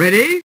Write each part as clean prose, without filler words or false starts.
Ready?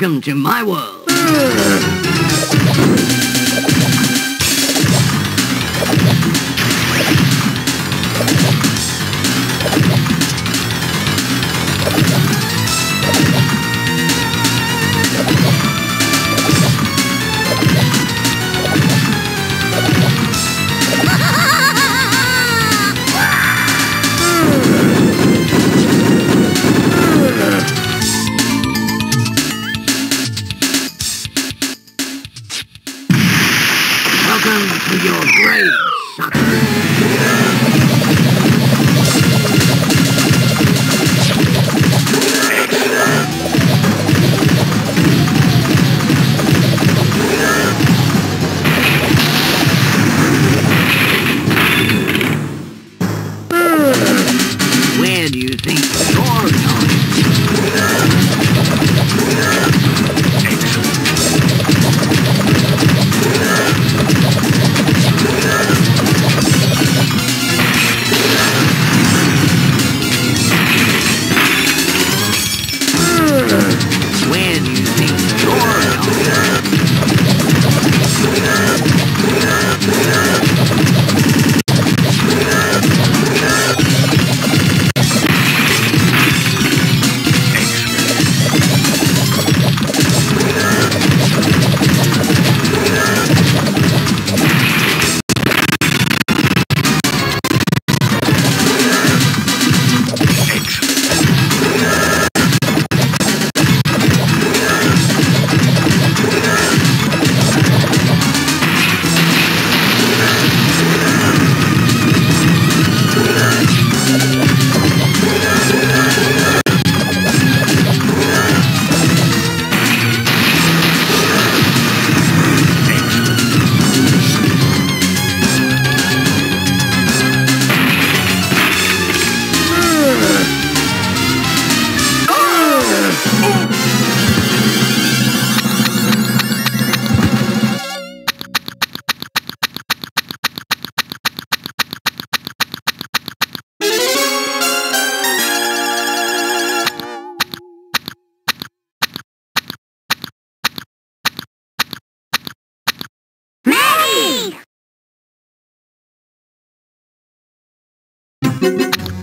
Welcome to my world. Your grave, sucker. Where do you think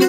you're